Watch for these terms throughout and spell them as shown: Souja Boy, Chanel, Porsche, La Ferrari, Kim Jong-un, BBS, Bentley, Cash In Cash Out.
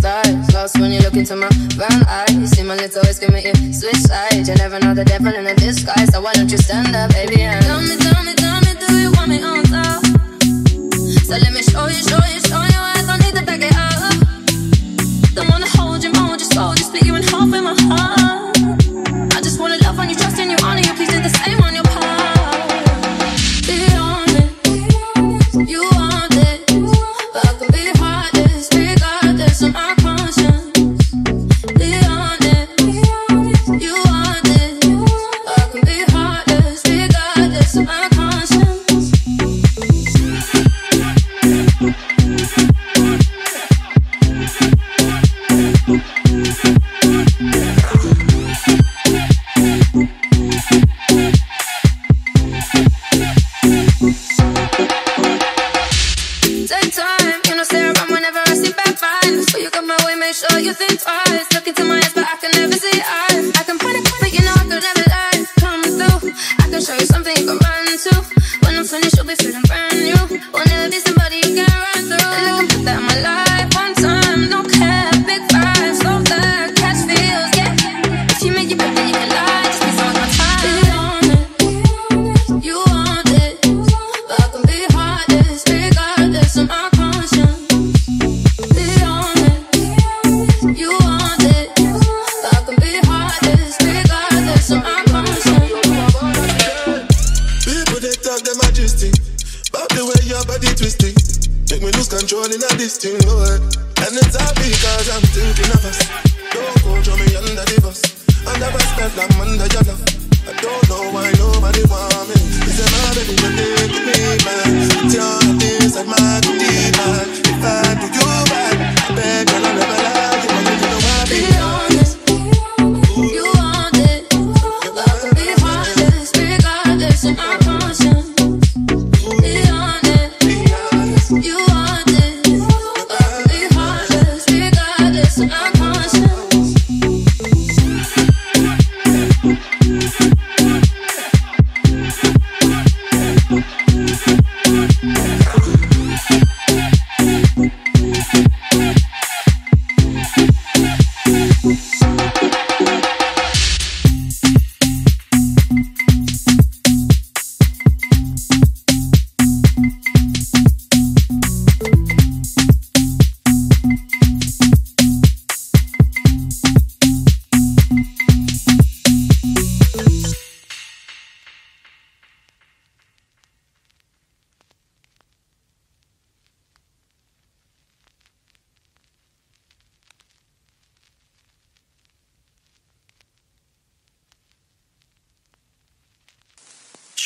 stars. Lost when you look into my brown eyes. You see my little ways can make you switch sides. You never know the devil in a disguise. So why don't you stand up, baby, and tell me, do you want me on top? So let me show you, I don't need to back it up. Don't wanna hold your mold, just soul, just split you in half in my heart. I just wanna love on you, trust in you, honor you, please do the same on your part.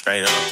Straight up.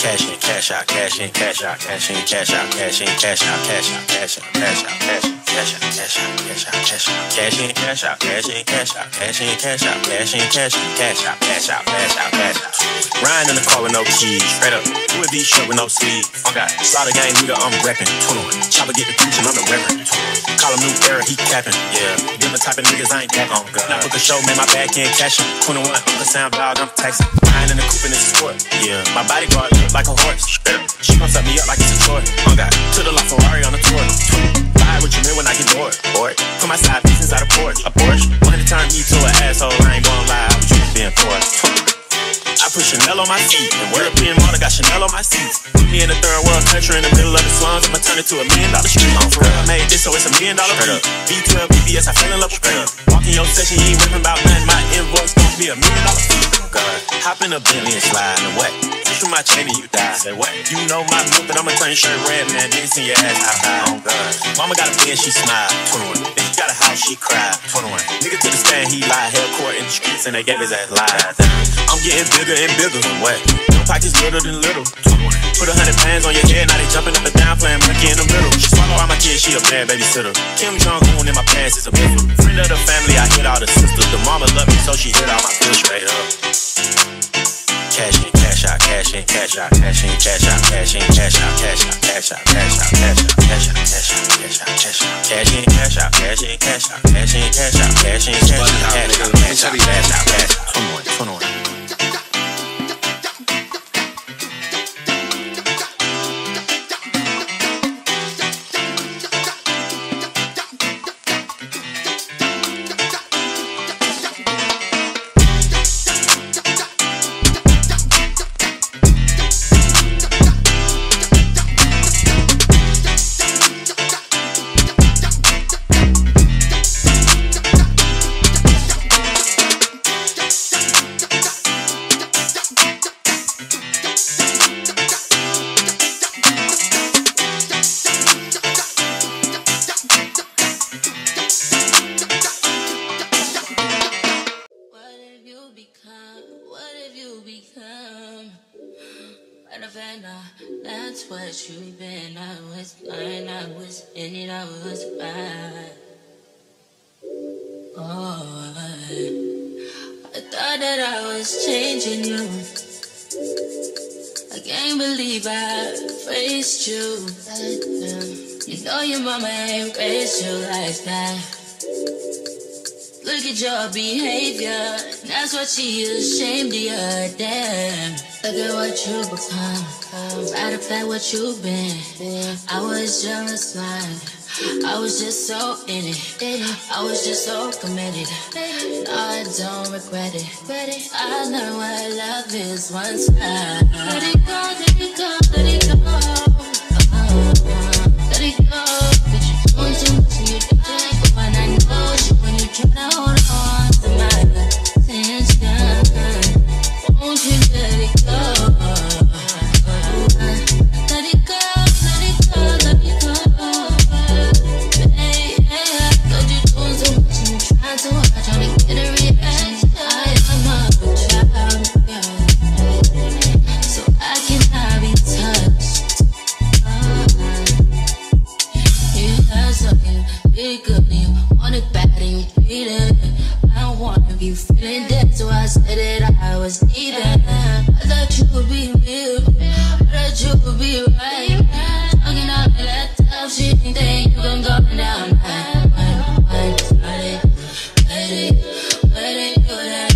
Cash in, cash out, cash in, cash out, cash in, cash out, cash in, cash out, cash out, cash out, cash out, cash out, cash out, cash out, cash out, cash out, cash in, cash out, cash in, cash out, cash in, cash out, cash in, cash out, cash out, cash out, cash out, cash out. Ryan in the car with no keys. Straight up. Who would be short with no sleeve? I got slaughter gang nigga, I'm reppin'. 21. Chopper get the preaching, I'm the reverend. Call him new era, he cappin'. Yeah. Them the type of niggas I ain't cap on. Now book a show, man, my back end cashin'. 21. The sound loud, I'm taxin'. Ryan in the coupe and it's a sport. Yeah. My bodyguard look like a horse. She gon' set me up like it's a toy. Oh God. To the La Ferrari on the tour. Buy what you mean when I get bored. Bored. Put my side pieces out of porch. A Porsche. Wanted to turn me to an asshole. I ain't gon' lie. I was just being poor. I put Chanel on my seat. And European model got Chanel on my seats. Put me in a third world country in the middle of the slums. I'ma turn it to $1 million street. I'm for real. Made this so it's $1 million beat. V12, BBS, I fell in love with real. Walk in your session, you ain't whipping about nothing. My invoice gon' be $1 million fee. God. Hop in a Bentley and slide in the wet. You through my chain and you die. Say what? You know my move, but I'ma turn your shirt red, man. Dicks in your ass, high. Oh God. Mama got a bed, she smiled. 21. Bitch got a house, she cried. 21. Nigga to the stand, he lied. Held court in the streets and they gave his ass lies. I'm getting bigger and bigger. What? Your pockets littler than little. 21. Put 100 pounds on your head, now they jumping up and down, playing monkey in the middle. She swallow all my kids, she a bad babysitter. Kim Jong-un in my pants is a bitter. Friend of the family, I hit all the sisters. The mama loved me, so she hit all my bills straight up. Cash in, cash out, cash in, cash out, cash in, cash out, cash in, cash out, cash out, cash out, cash out, cash out, cash out, cash out, cash out, cash in, cash out, cash in, cash out, cash in, cash out, cash in, cash out, cash out, cash out, cash out, cash out, cash out. what you been. I was blind, I was in it, I was blind. Oh, I thought that I was changing you. I can't believe I faced you. You know your mama ain't raised you like that. Look at your behavior, that's what she ashamed of you, damn. Look at what you become, matter of fact what you been. I was jealous, man, I was just so in it, I was just so committed. No, I don't regret it, I learned what love is once I let it go, let it go, let it go, let it go. But you don't do what you do, but when I know you, when you try to hold on to my attention, won't you let it go? Let it go, let it go, let it go. Hey, yeah, cause you doing so much and you trying so hard, trying to get a reaction. I am a child, girl, so I cannot be touched. You love something, be good. I don't want to be feeling dead, so I said that I was needed. I thought you would be real, I thought you would be right. Talking all that tough shit, think you gon' go down. I started waiting for that. Started waiting for that.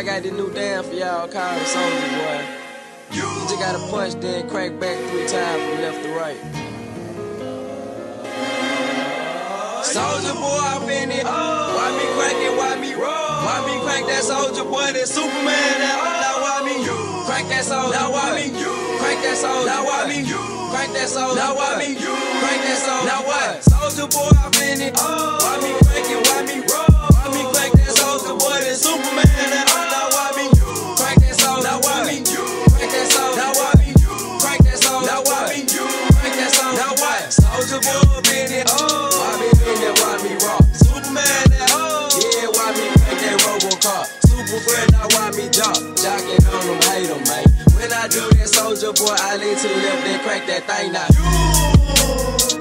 I didn't know it, but all I really know is Souja Boy, I've been it. Why me crankin', why me roll? Why me crank that Souja Boy, that Superman? Now why me you? Crank that Souja Boy, now why me you? Crank Crank that soul, now what? Crank that soul, now what? Crank that soul, now what? Souja Boy, I've been it. Why me crank it? Why me roll? Why me crank that Souja Boy? That Superman and all. Now why me? Crank that soul, now why me? Crank that soul, now why me? Crank that soul, now why me? Crank that soul, now what? Souja Boy, been it. Why me been it? Why me roll? Superman and all. Yeah, why me crank that Robocop? Super friend, now why me drop? Jocking on them, hate them, man. When I do that Souja Boy, I lean to the left and crank that thing now.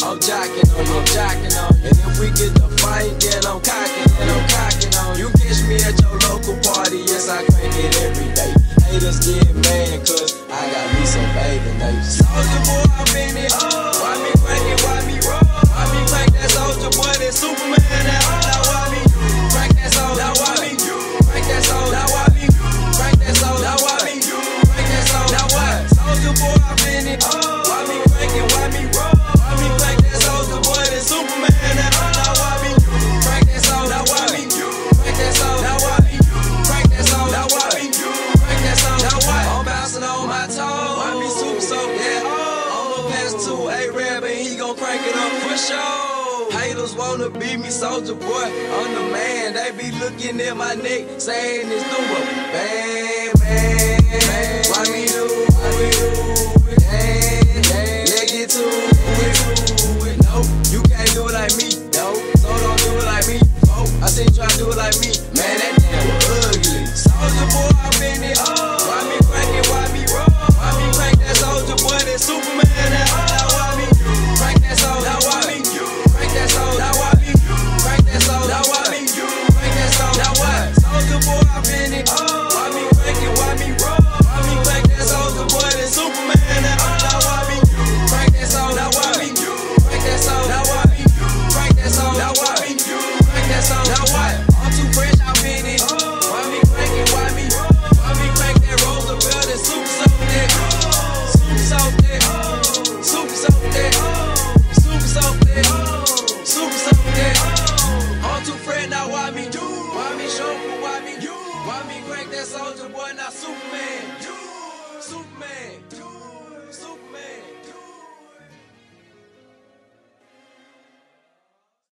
I'm jocking on, and if we get the fight, then I'm cocking, and I'm cocking on. You catch me at your local party, yes, I crank it every day. Haters get mad, cause I got me some baby names. Souja Boy, I've been it. Why me crank it, why me roll? Why me crank that Souja Boy, that Superman and all? Now why me crank that soul? Now why me crank that soul? Now why me crank that soul? Now why me crank that soul? Now what? Souja Boy, I've been it. Why me crank it, why me roll? Why me crank that Souja Boy, that Superman and all? Now why me crank that soul? Now why me crank that soul? Now why me crank that soul? Now why me crank that soul? Now what? I'm bouncing on my toes. Why me super soaked that all? I'm a pass to a rap and he gon' crank it up for sure. Haters wanna be me, Souja Boy, I'm the man. They be looking at my neck, saying it's doable. Bang, bang, bang. Why me do? Why me do? Bang, bang. Yeah, get to it. No, you can't do it like me. No, so don't do it like me. Oh, I seen you try to do it like me. Man, that damn was ugly. Souja Boy, I've been it. Why me crank it? Why me roll? Why me crank that Souja Boy? That Superman and all. Now why me crank that Souja? Now why me? Now why me crank that soul? Now why me crank that soul? Now what? Souja Boy, I've been it. Why me crank it? Why me roll? Why me crank that Souja Boy? That Superman and all. Now why me crank that soul? Now why me crank that soul? Now why me crank that soul? Now why me crank that soul? Now what? I'm too fresh, I've been it. Why me crank it? Why me roll? Why me crank that Roosevelt? That super soap that super soap that super soap that super soap that. Why me show? Why me you? Why me crank that Souja Boy, not Superman?